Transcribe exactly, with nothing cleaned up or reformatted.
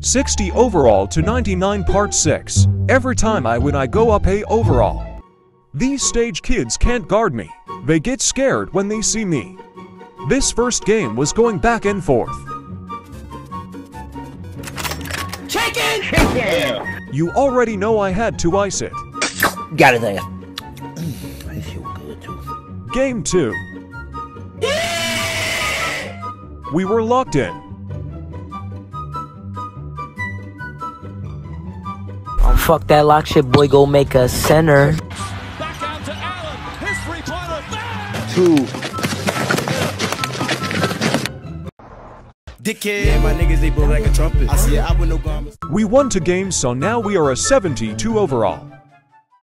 sixty overall to ninety-nine part six. Every time I win I go up a overall. These stage kids can't guard me. They get scared when they see me. This first game was going back and forth. Chicken! Yeah. You already know I had to ice it. Got it there. I feel good too. Game two. Yeah. We were locked in. Oh, fuck that lock shit, boy. Go make a center. Back out to Allen. His three-pointer. Two. We won two games, so now we are a seventy-two overall.